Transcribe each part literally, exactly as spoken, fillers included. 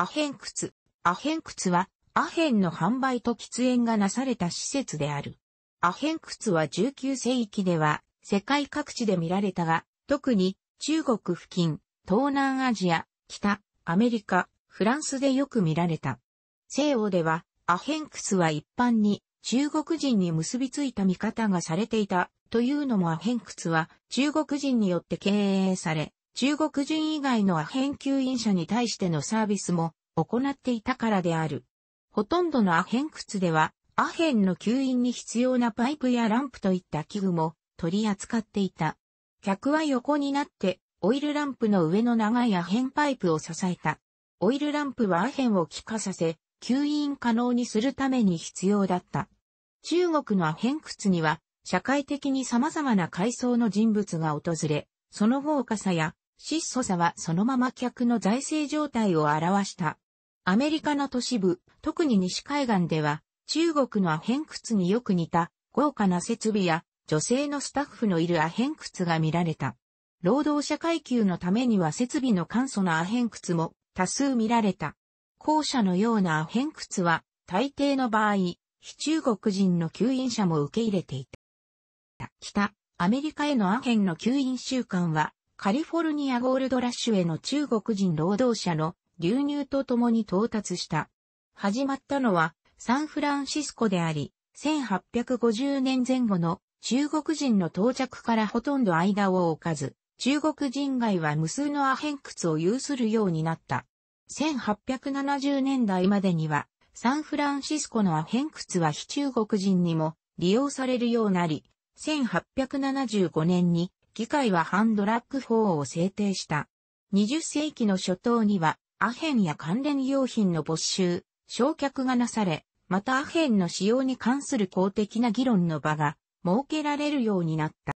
アヘン窟。アヘン窟は、アヘンの販売と喫煙がなされた施設である。アヘン窟はじゅうきゅうせいきでは、世界各地で見られたが、特に、中国付近、東南アジア、北、アメリカ、フランスでよく見られた。西欧では、アヘン窟は一般に、中国人に結びついた見方がされていた。というのもアヘン窟は中国人によって経営され、中国人以外のアヘン吸引者に対してのサービスも行っていたからである。ほとんどのアヘン窟では、アヘンの吸引に必要なパイプやランプといった器具も取り扱っていた。客は横になって、オイルランプの上の長いアヘンパイプを支えた。オイルランプはアヘンを気化させ、吸引可能にするために必要だった。中国のアヘン窟には、社会的に様々な階層の人物が訪れ、その豪華さや質素さはそのまま客の財政状態を表した。アメリカの都市部、特に西海岸では、中国のアヘン窟によく似た豪華な設備や女性のスタッフのいるアヘン窟が見られた。労働者階級のためには設備の簡素なアヘン窟も多数見られた。後者のようなアヘン窟は、大抵の場合、非中国人の吸引者も受け入れていた。北、アメリカへのアヘンの吸引習慣は、カリフォルニアゴールドラッシュへの中国人労働者の流入とともに到達した。始まったのは、サンフランシスコであり、せんはっぴゃくごじゅうねんぜん後の中国人の到着からほとんど間を置かず、中国人街は無数のアヘン窟を有するようになった。せんはっぴゃくななじゅうねんだいまでには、サンフランシスコのアヘン窟は非中国人にも利用されるようになり、せんはっぴゃくななじゅうごねんに議会は反ドラッグ法を制定した。にじゅっせいきの初頭にはアヘンや関連用品の没収、焼却がなされ、またアヘンの使用に関する公的な議論の場が設けられるようになった。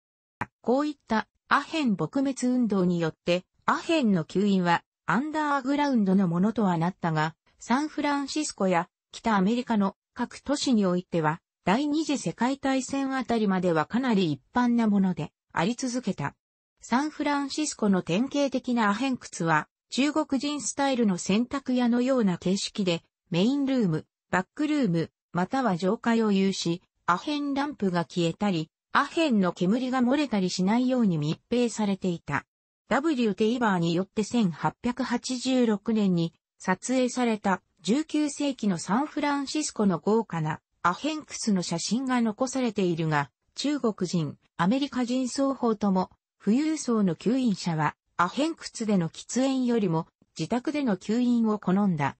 こういったアヘン撲滅運動によってアヘンの吸引はアンダーグラウンドのものとはなったが、サンフランシスコや北アメリカの各都市においては、第二次世界大戦あたりまではかなり一般なものであり続けた。サンフランシスコの典型的なアヘン窟は中国人スタイルの洗濯屋のような形式でメインルーム、バックルーム、または上階を有し、アヘンランプが消えたり、アヘンの煙が漏れたりしないように密閉されていた。ダブリュー テイバーによってせんはっぴゃくはちじゅうろくねんに撮影されたじゅうきゅうせいきのサンフランシスコの豪華なアヘン窟の写真が残されているが、中国人、アメリカ人双方とも、富裕層の吸引者は、アヘン窟での喫煙よりも、自宅での吸引を好んだ。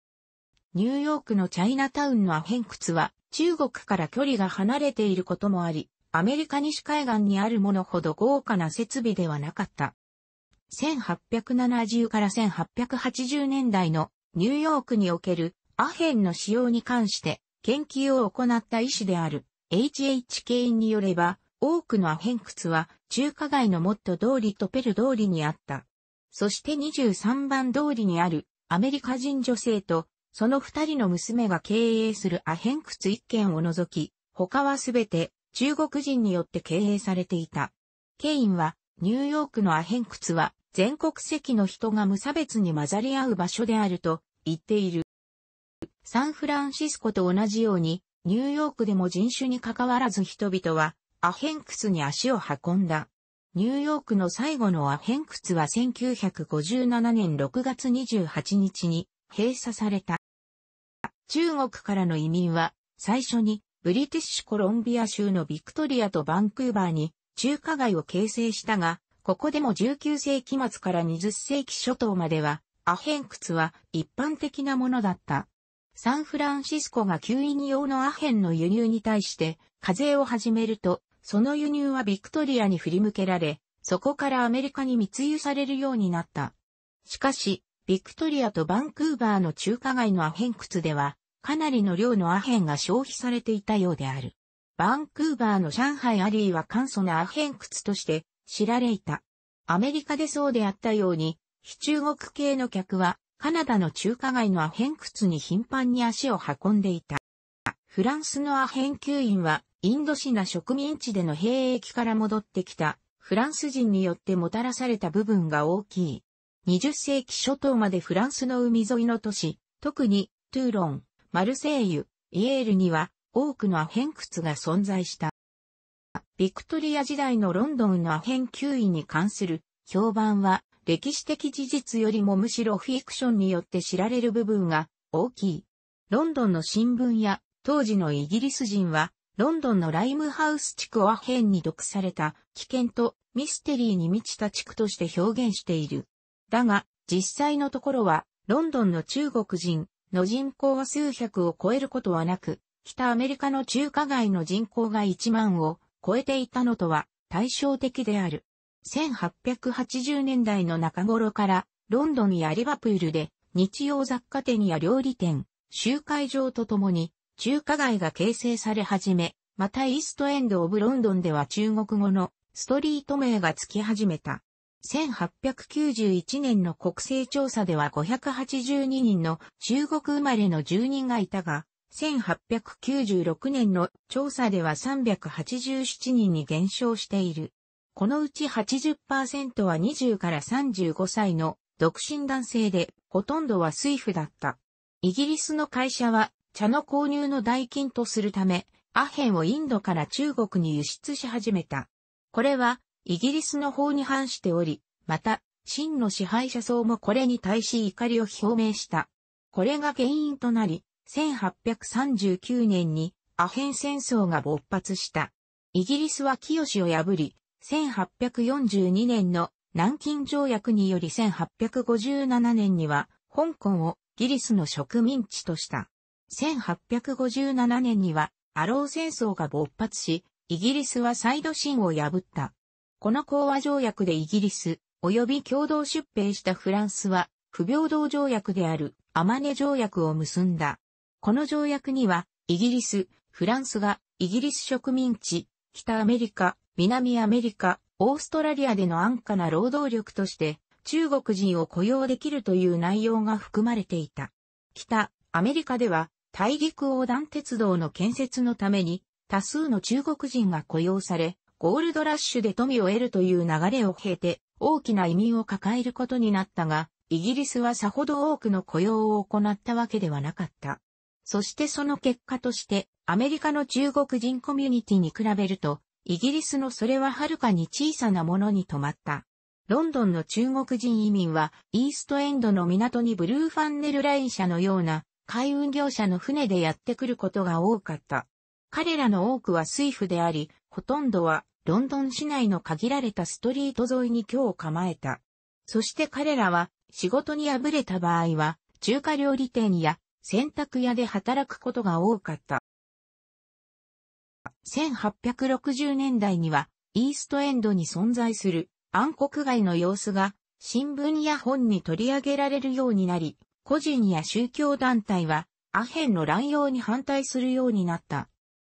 ニューヨークのチャイナタウンのアヘン窟は、中国から距離が離れていることもあり、アメリカ西海岸にあるものほど豪華な設備ではなかった。せんはっぴゃくななじゅうからせんはっぴゃくはちじゅうねんだいのニューヨークにおけるアヘンの使用に関して、研究を行った医師である エイチエイチ ケインによれば、多くのアヘン窟は中華街のモット通りとペル通りにあった。そしてにじゅうさんばんどおりにあるアメリカ人女性とそのふたりの娘が経営するアヘン窟いっけんを除き、他はすべて中国人によって経営されていた。ケインはニューヨークのアヘン窟は全国籍の人が無差別に混ざり合う場所であると言っている。サンフランシスコと同じように、ニューヨークでも人種に関わらず人々は、アヘン窟に足を運んだ。ニューヨークの最後のアヘン窟はせんきゅうひゃくごじゅうななねんろくがつにじゅうはちにちに閉鎖された。中国からの移民は、最初にブリティッシュコロンビア州のビクトリアとバンクーバーに中華街を形成したが、ここでもじゅうきゅうせいきまつからにじゅっせいきしょとうまでは、アヘン窟は一般的なものだった。サンフランシスコが吸引用のアヘンの輸入に対して課税を始めると、その輸入はビクトリアに振り向けられ、そこからアメリカに密輸されるようになった。しかし、ビクトリアとバンクーバーの中華街のアヘン窟では、かなりの量のアヘンが消費されていたようである。バンクーバーの上海アリーは簡素なアヘン窟として知られいた。アメリカでそうであったように、非中国系の客は、カナダの中華街のアヘン窟に頻繁に足を運んでいた。フランスのアヘン吸引は、インドシナ植民地での兵役から戻ってきた、フランス人によってもたらされた部分が大きい。にじゅっせいきしょとうまでフランスの海沿いの都市、特にトゥーロン、マルセイユ、イエールには多くのアヘン窟が存在した。ビクトリア時代のロンドンのアヘン球威に関する評判は歴史的事実よりもむしろフィクションによって知られる部分が大きい。ロンドンの新聞や当時のイギリス人はロンドンのライムハウス地区をアヘンに毒された危険とミステリーに満ちた地区として表現している。だが実際のところはロンドンの中国人の人口は数百を超えることはなく、北アメリカの中華街の人口がいちまんを超えていたのとは対照的である。せんはっぴゃくはちじゅうねんだいの中頃からロンドンやリバプールで日用雑貨店や料理店、集会場とともに中華街が形成され始め、またイーストエンド・オブ・ロンドンでは中国語のストリート名がつき始めた。せんはっぴゃくきゅうじゅういちねんの国勢調査ではごひゃくはちじゅうににんの中国生まれの住人がいたが、せんはっぴゃくきゅうじゅうろくねんの調査ではさんびゃくはちじゅうななにんに減少している。このうち はちじゅっパーセント はにじゅうからさんじゅうごさいの独身男性で、ほとんどは水夫だった。イギリスの会社は茶の購入の代金とするため、アヘンをインドから中国に輸出し始めた。これはイギリスの法に反しており、また、真の支配者層もこれに対し怒りを表明した。これが原因となり、せんはっぴゃくさんじゅうきゅうねんにアヘン戦争が勃発した。イギリスは清を破り、せんはっぴゃくよんじゅうにねんの南京条約によりせんはっぴゃくごじゅうななねんには香港をイギリスの植民地とした。せんはっぴゃくごじゅうななねんにはアロー戦争が勃発し、イギリスは再度清を破った。この講和条約でイギリス及び共同出兵したフランスは不平等条約であるアマネ条約を結んだ。この条約にはイギリス、フランスがイギリス植民地、北アメリカ、南アメリカ、オーストラリアでの安価な労働力として中国人を雇用できるという内容が含まれていた。北アメリカでは大陸横断鉄道の建設のために多数の中国人が雇用され、ゴールドラッシュで富を得るという流れを経て、大きな移民を抱えることになったが、イギリスはさほど多くの雇用を行ったわけではなかった。そしてその結果として、アメリカの中国人コミュニティに比べると、イギリスのそれははるかに小さなものに止まった。ロンドンの中国人移民は、イーストエンドの港にブルーファンネルライン社のような、海運業者の船でやってくることが多かった。彼らの多くは水夫であり、ほとんどは、ロンドン市内の限られたストリート沿いに居を構えた。そして彼らは仕事に敗れた場合は中華料理店や洗濯屋で働くことが多かった。せんはっぴゃくろくじゅうねんだいにはイーストエンドに存在する暗黒街の様子が新聞や本に取り上げられるようになり、個人や宗教団体はアヘンの乱用に反対するようになった。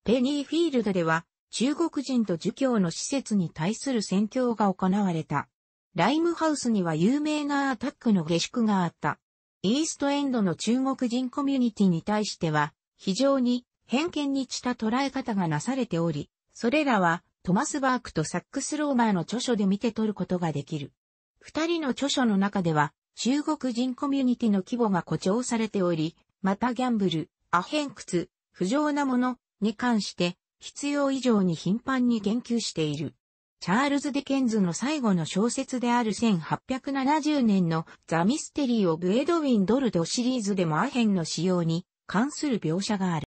ペニーフィールドでは中国人と儒教の施設に対する宣教が行われた。ライムハウスには有名なアタックの下宿があった。イーストエンドの中国人コミュニティに対しては、非常に偏見に満ちた捉え方がなされており、それらはトマス・バークとサックス・ローマーの著書で見て取ることができる。二人の著書の中では、中国人コミュニティの規模が誇張されており、またギャンブル、アヘン窟、不浄なものに関して、必要以上に頻繁に言及している。チャールズ・ディケンズの最後の小説であるせんはっぴゃくななじゅうねんのザ・ミステリー・オブ・エドウィン・ドルドシリーズでもアヘンの使用に関する描写がある。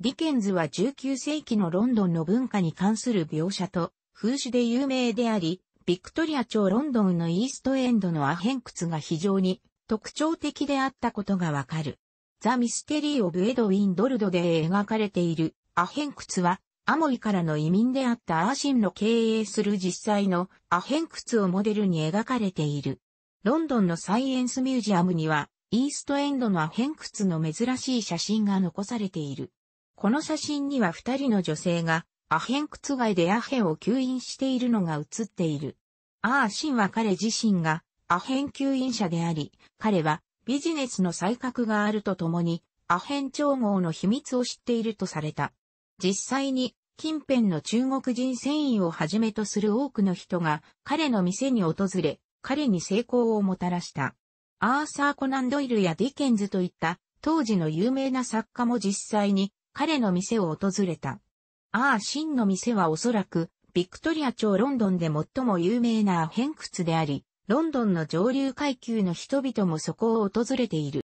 ディケンズはじゅうきゅうせいきのロンドンの文化に関する描写と風刺で有名であり、ビクトリア朝ロンドンのイーストエンドのアヘン窟が非常に特徴的であったことがわかる。ザ・ミステリー・オブ・エドウィン・ドルドで描かれているアヘン窟は、アモイからの移民であったアーシンの経営する実際のアヘン窟をモデルに描かれている。ロンドンのサイエンスミュージアムには、イーストエンドのアヘン窟の珍しい写真が残されている。この写真には二人の女性が、アヘン窟外でアヘンを吸引しているのが写っている。アーシンは彼自身がアヘン吸引者であり、彼はビジネスの才覚があるとともに、アヘン調合の秘密を知っているとされた。実際に近辺の中国人船員をはじめとする多くの人が彼の店に訪れ、彼に成功をもたらした。アーサー・コナン・ドイルやディケンズといった当時の有名な作家も実際に彼の店を訪れた。アーシンの店はおそらくビクトリア朝ロンドンで最も有名なアヘン窟であり、ロンドンの上流階級の人々もそこを訪れている。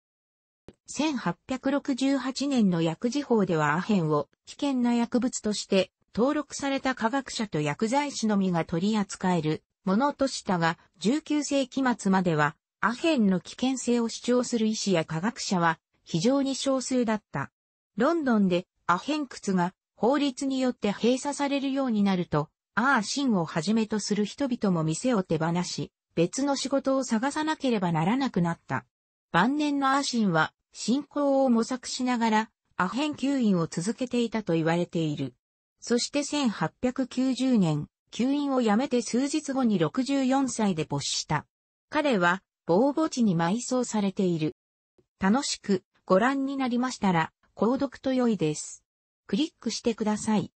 せんはっぴゃくろくじゅうはちねんの薬事法ではアヘンを危険な薬物として登録された科学者と薬剤師のみが取り扱えるものとしたが、じゅうきゅうせいきまつまではアヘンの危険性を主張する医師や科学者は非常に少数だった。ロンドンでアヘン窟が法律によって閉鎖されるようになると、アーシンをはじめとする人々も店を手放し、別の仕事を探さなければならなくなった。晩年のアーシンは、信仰を模索しながら、アヘン吸引を続けていたと言われている。そしてせんはっぴゃくきゅうじゅうねん、吸引をやめて数日後にろくじゅうよんさいで没した。彼は、防母地に埋葬されている。楽しくご覧になりましたら、購読と良いです。クリックしてください。